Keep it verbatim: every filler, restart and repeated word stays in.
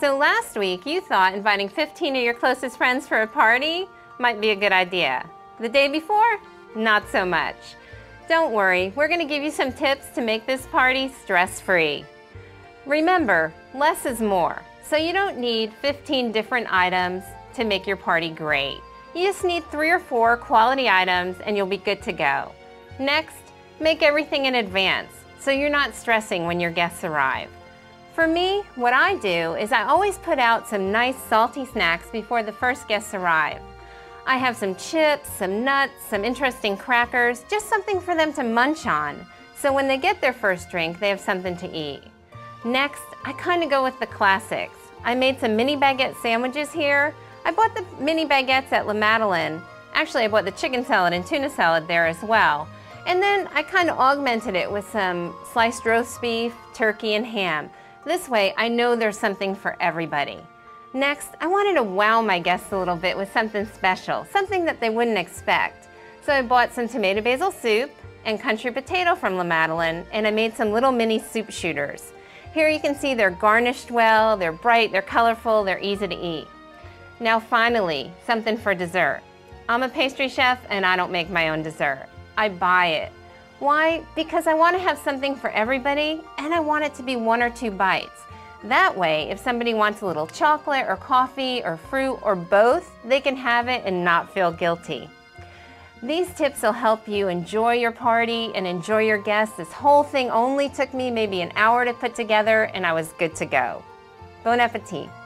So last week you thought inviting fifteen of your closest friends for a party might be a good idea. The day before, not so much. Don't worry, we're going to give you some tips to make this party stress-free. Remember, less is more. So you don't need fifteen different items to make your party great. You just need three or four quality items and you'll be good to go. Next, make everything in advance so you're not stressing when your guests arrive. For me, what I do is I always put out some nice salty snacks before the first guests arrive. I have some chips, some nuts, some interesting crackers, just something for them to munch on. So when they get their first drink, they have something to eat. Next, I kind of go with the classics. I made some mini baguette sandwiches here. I bought the mini baguettes at La Madeleine. Actually, I bought the chicken salad and tuna salad there as well. And then I kind of augmented it with some sliced roast beef, turkey, and ham. This way, I know there's something for everybody. Next, I wanted to wow my guests a little bit with something special, something that they wouldn't expect. So I bought some tomato basil soup and country potato from La Madeleine, and I made some little mini soup shooters. Here you can see they're garnished well, they're bright, they're colorful, they're easy to eat. Now finally, something for dessert. I'm a pastry chef and I don't make my own dessert. I buy it. Why? Because I want to have something for everybody and I want it to be one or two bites. That way, if somebody wants a little chocolate or coffee or fruit or both, they can have it and not feel guilty. These tips will help you enjoy your party and enjoy your guests. This whole thing only took me maybe an hour to put together and I was good to go. Bon appetit!